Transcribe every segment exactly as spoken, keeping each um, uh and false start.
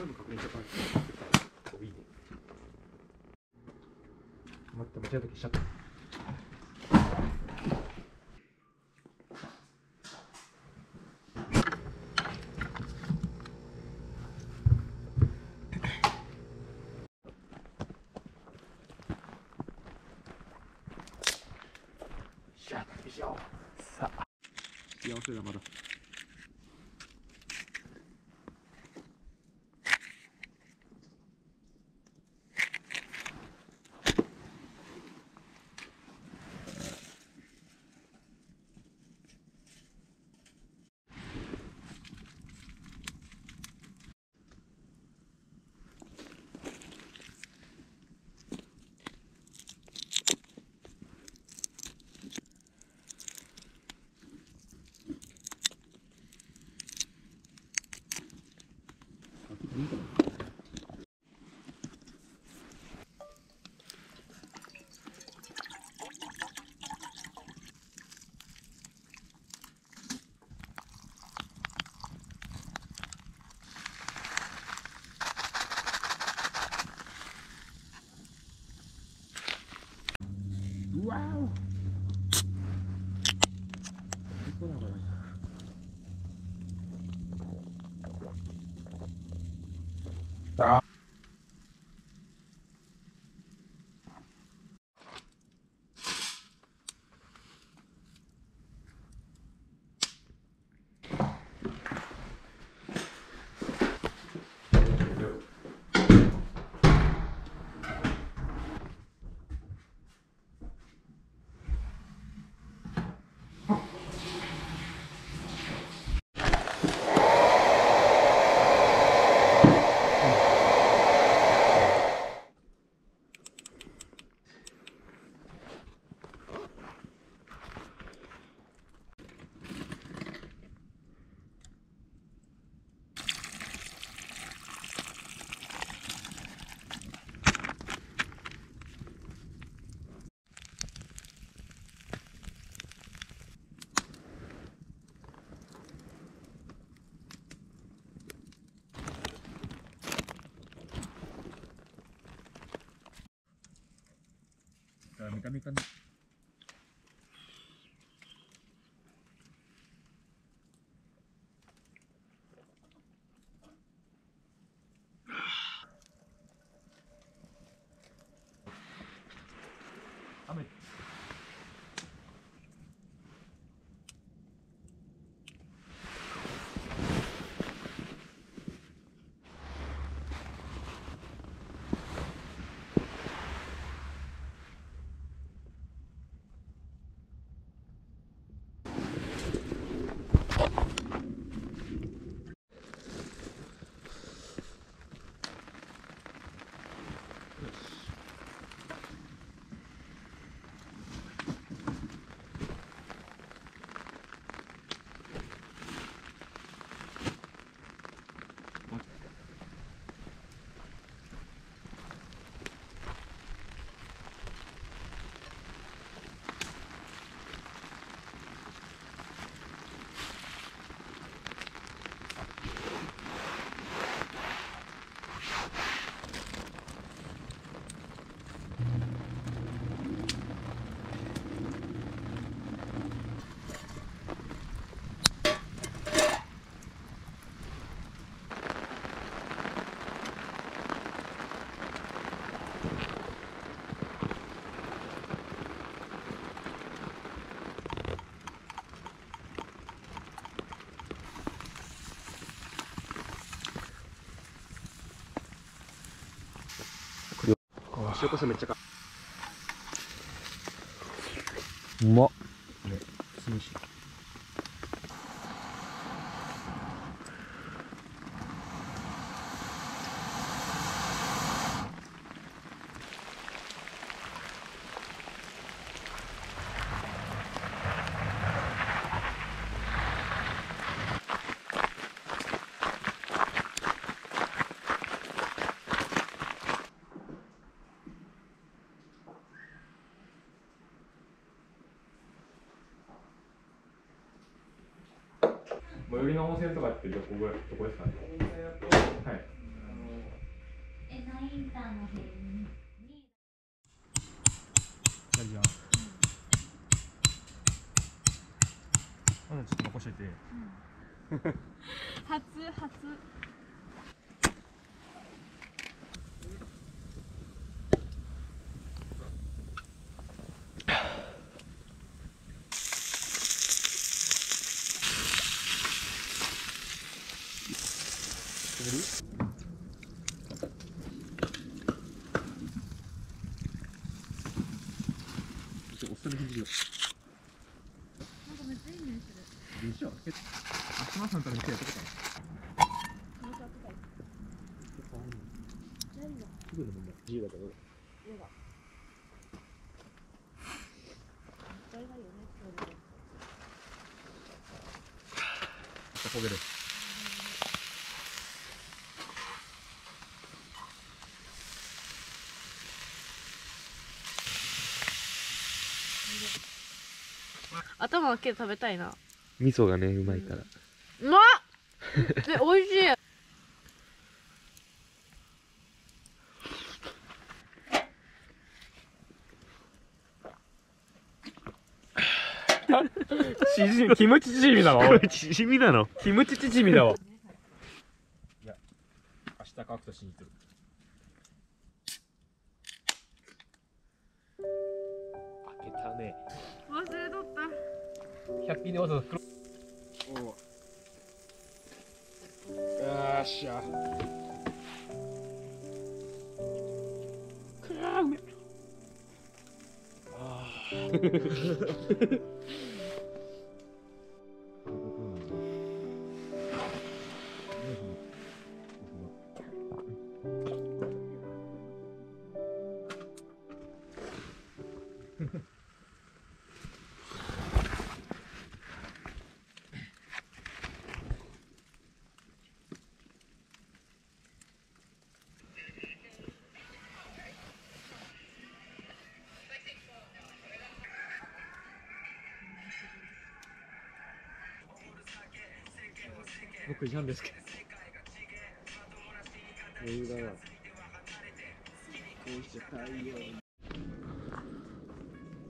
れも確認した感じ。いいね。待って、間違えた時しちゃった。さあ、幸せだまだ。あメカメカね。雨。塩こそめっちゃか。うまっ。ね、涼しい。最寄りの温泉とかってどこぐらい、どこですかね。はい。インターの辺にやるじゃん、うん、まだちょっと残してて、うん、初初焦げる。頭だけで食べたいな。味噌がね、うまいから。うまっ。え、おいしい。キムチチヂミなの？これチヂミなの？キムチチヂミだわ。いや、明日乾くとしに行ってる。開けたね。忘れとった。百均でわざわざ黒。おお。よっしゃ。くらうめ。ああ。僕いなんですけど余裕だな。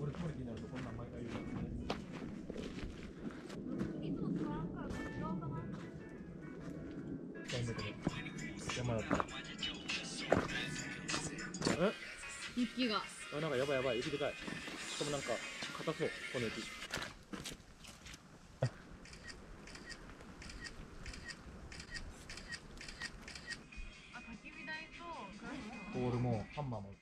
俺取る気になるとこんなん毎回言う。山だった。え？雪があ、なんかやばいやばい。雪でかい。しかもなんか硬そう、この雪。ボールもハンマーも。